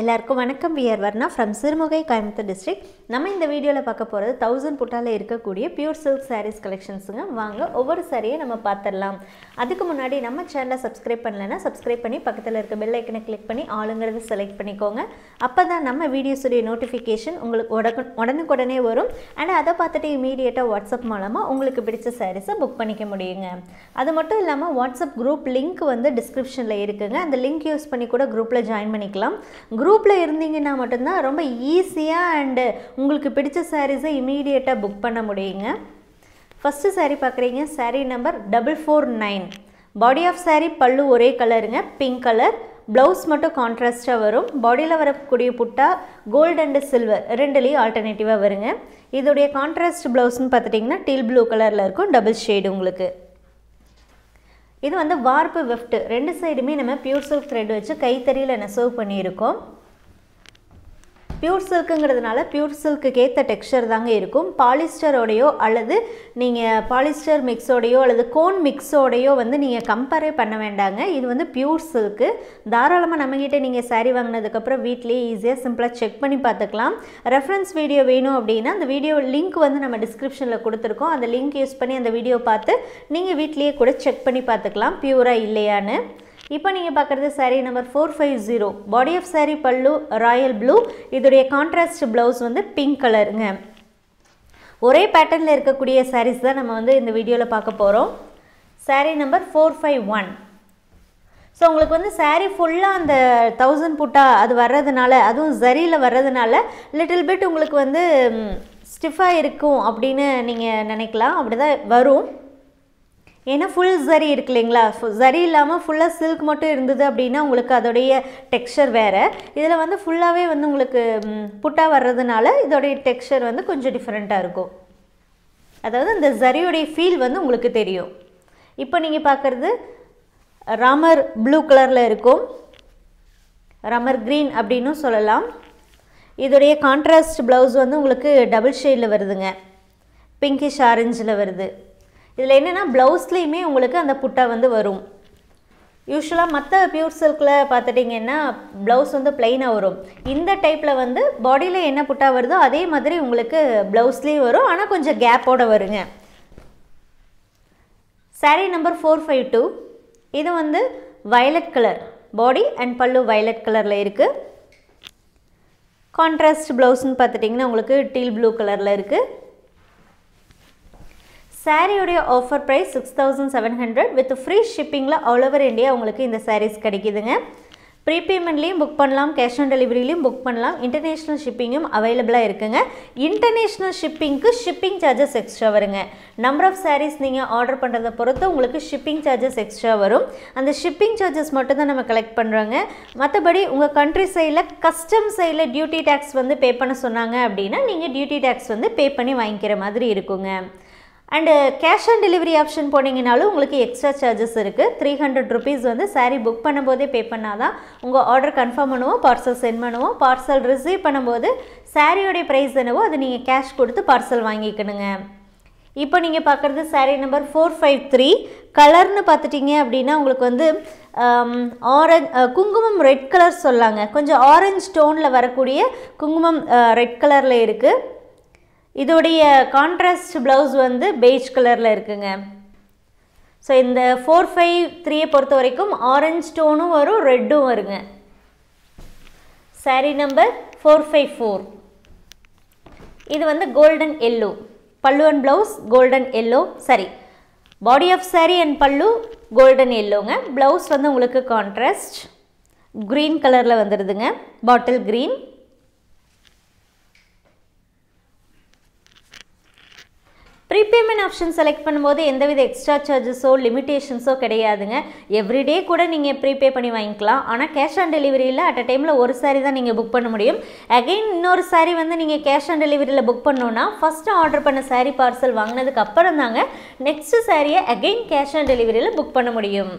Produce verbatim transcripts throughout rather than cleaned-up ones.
எல்லாருக்கும் வணக்கம். Wear Varna from Sirumugai District. நம்ம இந்த வீடியோல பார்க்க போறது one thousand புட்டால இருக்கக்கூடிய pure silk sarees collectionsங்க. வாங்க ஒவ்வொரு சாரியை நம்ம பார்த்தறலாம். அதுக்கு முன்னாடி நம்ம சேனலை subscribe பண்ணலனா subscribe பண்ணி பக்கத்துல இருக்க bell icon-ஐ click பண்ணி ஆளுங்கறத select பண்ணிக்கோங்க. அப்பதான் நம்ம வீடியோஸ் உடைய notification உங்களுக்கு உடனுக்குடனே வரும். and அத பார்த்துட்டு immediate-ஆ WhatsApp மூலமா உங்களுக்கு பிடிச்ச sarees-ஐ book பண்ணிக்க முடியுங்க. அது மட்டும் இல்லாம WhatsApp group link வந்து description-ல இருக்குங்க. அந்த link யூஸ் பண்ணி கூட group-ல join பண்ணிக்கலாம். Group la irundinga mattum romba easy and ungalku pidicha sarees immediate ah book panna mudiyunga. First saree paakringa saree number four four nine. Body of saree pallu ore color inga pink color, blouse mattum contrast ah varum. Body la varakkudiya putta gold and silver rendilae alternative ah varunga. Idude contrast blouse nu paathitingna teal blue color la irukum, double shade ungalku. இது வந்து warp weft ரெண்டு சைடுமே நம்ம pure silk thread வச்சு கைத்தறியில நெசவு பண்ணி இருக்கோம். Pure silkங்கிறதுனால pure silk கேத்த டெக்ஸ்சர் தாங்க இருக்கும். பாலிஸ்டரோடயோ அல்லது நீங்க பாலிஸ்டர் மிக்ஸோடயோ அல்லது கோன் மிக்ஸோடயோ வந்து நீங்க கம்பேர் பண்ண வேண்டாங்க. இது வந்து pure silk. தாராளமா நம்மகிட்ட நீங்க saree வாங்குனதுக்கு அப்புறம் வீட்லயே ஈஸியா சிம்பிளா செக் பண்ணி பார்த்துக்கலாம். ரெஃபரன்ஸ் வீடியோ வேணும் அப்படினா அந்த வீடியோ லிங்க் வந்து நம்ம description-ல கொடுத்திருக்கோம். அந்த லிங்க் யூஸ் பண்ணி அந்த வீடியோ பார்த்து நீங்க வீட்லயே கூட செக் பண்ணி பார்த்துக்கலாம் பியூரா இல்லையான்னு. இப்போ நீங்க பார்க்கிறது saree number four five zero. Body of saree pallu royal blue. இதுடைய contrast blouse வந்து pink colorங்க. ஒரே patternல இருக்கக்கூடிய sarees தான் நம்ம வந்து இந்த வீடியோல பார்க்க போறோம். Saree number four five one. So உங்களுக்கு வந்து saree full-ஆ அந்த one thousand புட்டா அது வரதுனால அதுவும் zariல வரதுனால little bit உங்களுக்கு வந்து stiff-ஆ இருக்கும் அப்படினு நீங்க நினைக்கலாம். அப்படிதான் வரும். ஏனா full zari இருக்குங்களா zari இல்லாம full-ஆ silk மட்டும் இருந்தது அப்படினா உங்களுக்கு அதோட டெக்ஸ்சர் வேற. இதல வந்து full-ஆவே வந்து உங்களுக்கு புட்டா வரதுனால இதோட டெக்ஸ்சர் வந்து கொஞ்சம் டிஃபரண்டா இருக்கும். அதாவது அந்த zariயோட feel வந்து உங்களுக்கு தெரியும். இப்போ நீங்க பார்க்கிறது ராமர் blue கலர்ல இருக்கும். ராமர் green அப்படினு சொல்லலாம். இதோட contrast blouse வந்து உங்களுக்கு double shade-ல வருதுங்க. pinkish orange-ல வருது. இதில என்னன்னா ப்лауஸ்லயுமே உங்களுக்கு அந்த புட்டா வந்து வரும். யூசுவலா மத்த pure silk-ல பாத்துட்டீங்கன்னா ப்лауஸ் வந்து ப்ளைனா வரும். இந்த டைப்ல வந்து பாடியில என்ன புட்டா வருதோ அதே மாதிரி உங்களுக்கு ப்лауஸ்லயும் வரும். ஆனா கொஞ்சம் கேப்போட வருங்க. saree number four five two. இது வந்து violet color. body and pallu violet color-ல இருக்கு. contrast ப்лауஸ்னு பாத்துட்டீங்கன்னா உங்களுக்கு teal blue color-ல இருக்கு. saree உடைய offer price six thousand seven hundred with free shipping la all over India உங்களுக்கு இந்த sarees கிடைக்குதுங்க. prepayment-லயும் book பண்ணலாம், cash on delivery-லயும் book பண்ணலாம். international shipping-ம் available-ஆ இருக்குங்க. international shipping-க்கு shipping charges extra வருங்க. number of sarees நீங்க ஆர்டர் பண்றத பொறுத்து உங்களுக்கு shipping charges extra வரும். அந்த shipping charges மட்டும் தான் நம்ம கலெக்ட் பண்றோங்க. மத்தபடி உங்க country side-ல custom side-ல duty tax வந்து pay பண்ண சொன்னாங்க அப்படினா நீங்க duty tax வந்து pay பண்ணி வாங்கிக்கிற மாதிரி இருக்குங்க. And cash on delivery option போனீங்கனாலும் உங்களுக்கு extra charges இருக்கு. three hundred rupees வந்து saree book பண்ணும்போதே pay பண்ணாதான் உங்க order confirm பண்ணுவோம், parcel send பண்ணுவோம். parcel receive பண்ணும்போது saree உடைய price என்னவோ அது நீங்க cash கொடுத்து parcel வாங்கிக்கணுங்க. இப்போ நீங்க பார்க்கிறது saree number four five three. Colour னு பார்த்துட்டீங்க அப்படினா உங்களுக்கு வந்து orange குங்குமம் red color சொல்லாங்க. கொஞ்சம் orange tone-ல வரக்கூடிய குங்குமம் red color-ல இருக்கு. இதோடைய கான்ட்ராஸ்ட் ப்лауஸ் வந்து beige கலர்ல இருக்குங்க. சோ இந்த four five three ஐ பொறுத்த வரைக்கும் orange tone-ம் வரும், red-ம் வருங்க. saree number four five four. இது வந்து golden yellow. pallu and blouse golden yellow saree. body of saree and pallu golden yellowங்க. blouse வந்து உங்களுக்கு contrast green கலர்ல வந்திருதுங்க. bottle green. prepayment option select பண்ணும்போது எந்தவித extra charges-ஓ limitations-ஓ கிடையாதுங்க. everyday கூட நீங்க prepay பண்ணி வாங்கிக்கலாம். ஆனா cash on delivery-ல at a time-ல ஒரு saree தான் நீங்க book பண்ண முடியும். again இன்னொரு saree வந்து நீங்க cash on delivery-ல book பண்ணனும்னா first order பண்ண saree parcel வாங்குனதுக்கு அப்புறம் தாங்க next saree-ஐ again cash on delivery-ல book பண்ண முடியும்.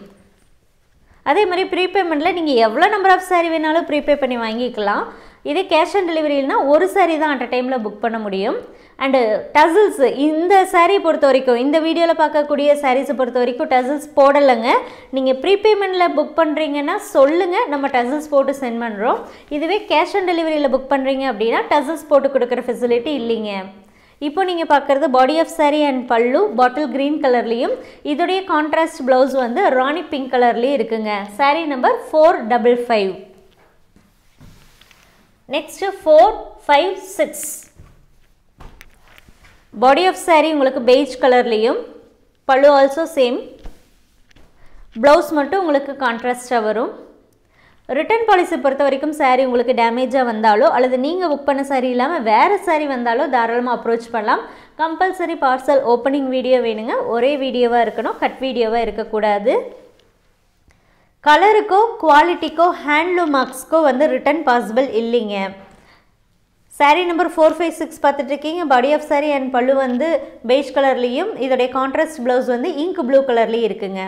அதே மாதிரி prepayment-ல நீங்க எவ்வளவு number of saree வேணாலும் prepay பண்ணி வாங்கிக்கலாம். இது cash and delivery இல்லனா ஒரு saree தான் at a time book பண்ண முடியும் and tassels இந்த saree பொறுத்த வரைக்கும் இந்த வீடியோல பார்க்கக்கூடிய sarees பொறுத்த வரைக்கும் tassels போடலங்க நீங்க prepaymentல book பண்றீங்கன்னா சொல்லுங்க நம்ம tassels போட்டு சென்ட் பண்றோம் இதுவே cash and deliveryல book பண்றீங்க அப்படினா tassels போட்டு கொடுக்கிற facility இல்லீங்க இப்போ நீங்க பார்க்கிறது body of saree and pallu bottle green கலர்லயும் இதுடைய contrast blouse வந்து ராணி pink கலர்லயே இருக்குங்க saree number four five five next four five six body of saree உங்களுக்கு beige கலர்லயும் pallu also same blouse மட்டும் உங்களுக்கு contrast ஆ வரும் Return policy பொறுத்த வரைக்கும் saree உங்களுக்கு damage ஆ வந்தாலோ அல்லது நீங்க book பண்ண saree இல்லாம வேற saree வந்தாலோ தாராளமா approach பண்ணலாம் compulsory parcel opening video வேணுங்க ஒரே வீடியோவா இருக்கணும் கட் வீடியோவா இருக்க கூடாது கலருக்கோ குவாலிட்டிக்கோ handloom marksக்கோ வந்து return possible இல்லீங்க saree number four five six பாத்துட்டிருக்கீங்க body of saree and pallu வந்து beige கலர்லயும் இதோட contrast blouse வந்து ink blue கலர்லயே இருக்குங்க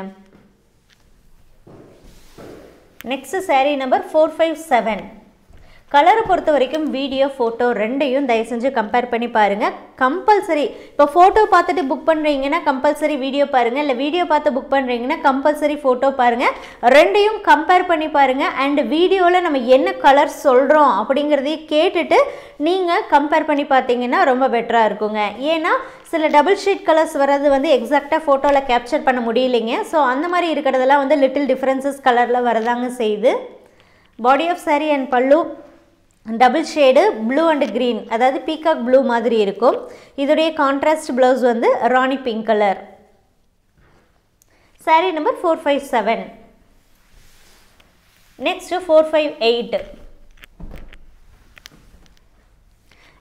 Next saree number four five seven. Color பொறுத்த வரைக்கும் வீடியோ போட்டோ ரெண்டையும் தயவு செஞ்சு compare பண்ணி பாருங்க. Compulsory. இப்போ போட்டோ பார்த்துட்டு book பண்றீங்கன்னா compulsory வீடியோ பாருங்க இல்ல வீடியோ பார்த்து book பண்றீங்கன்னா compulsory போட்டோ பாருங்க. ரெண்டையும் compare பண்ணி பாருங்க and வீடியோல நம்ம என்ன கலர் சொல்றோம் அப்படிங்கறதை கேட்டுட்டு நீங்க compare பண்ணி பாத்தீங்கன்னா ரொம்ப பெட்டரா இருக்கும்ங்க. ஏனா சில double sheet colors வரது வந்து எக்ஸாக்ட்டா போட்டோல கேப்சர் பண்ண முடியலங்க. சோ அந்த மாதிரி இருக்குறதெல்லாம் வந்து little differences கலர்ல வரதாங்க செய்து. Body of saree and pallu Double shade blue and green. That is peacock blue madri irukum. Idude contrast blouse vandu Rani pink color. Saree number four five seven. Next four five eight.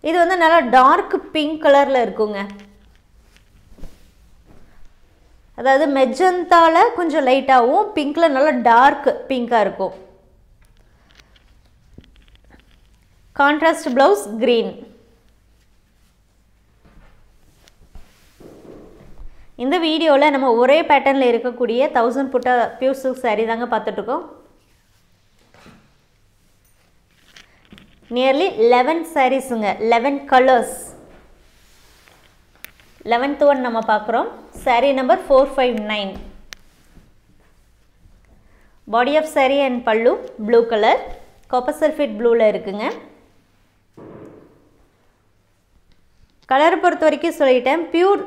Idu vandu nalla dark pink color la irukunga. That is magenta la konja light avum pink la nalla dark pink ah irukum. Contrast blouse green. In the video, we will see the pattern in one thousand Puttas Pure Silk Sarees. Nearly eleven sarees, eleven colors. eleventh one we will see. Saree number four five nine. Body of saree and pallu, blue color. Copper sulfate blue la irukenga. Colour பொறுத்த வரைக்கும் சொல்லிட்டேன் pure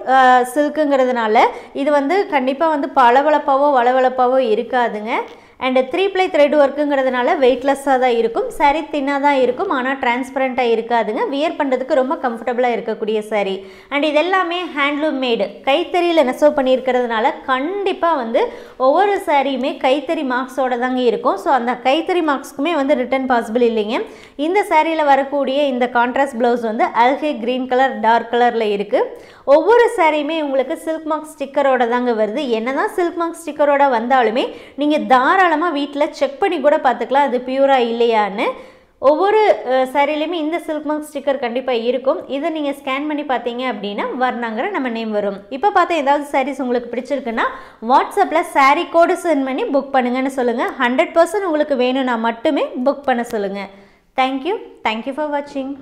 சில்க்ங்கிறதுனால இது வந்து கண்டிப்பா வந்து பளவளப்பாவோ வளவளப்பாவோ இருக்காதுங்க and three ply thread workங்கிறதுனால weightless-ஆ தான் இருக்கும் saree thin-ஆ தான் இருக்கும் ஆனா transparent-ஆ இருக்காதுங்க wear பண்றதுக்கு ரொம்ப comfortable-ஆ இருக்கக்கூடிய saree and இதெல்லாம்மே handloom made கைத்தறியில நெசவு பண்ணியிருக்கிறதுனால கண்டிப்பா வந்து ஒவ்வொரு saree-மே கைத்தறி marks-ஓட தாங்க இருக்கும் சோ அந்த கைத்தறி marks-க்குமே வந்து return possible இல்லைங்க இந்த saree-ல வரக்கூடிய இந்த contrast blouse வந்து algae green color dark color-ல இருக்கு ஒவ்வொரு saree-மே உங்களுக்கு silk mark sticker-ஓட தாங்க வருது என்னதான் silk mark sticker-ஓட வந்தாலுமே நீங்க தாராளமா வீட்ல செக் பண்ணி கூட பாத்துக்கலாம் அது பியூரா இல்லையான்னு ஒவ்வொரு சாரிலயுமே இந்த silk mark sticker கண்டிப்பா இருக்கும் இத நீங்க ஸ்கேன் பண்ணி பாத்தீங்க அப்படினா வர்ணங்கற நம்ம நேம் வரும் இப்ப பார்த்தா ஏதாவது sarees உங்களுக்கு பிடிச்சிருக்குனா WhatsAppல saree code send பண்ணி book பண்ணுங்கன்னு சொல்லுங்க one hundred percent உங்களுக்கு வேணும்னா மட்டுமே book பண்ண சொல்லுங்க thank you thank you for watching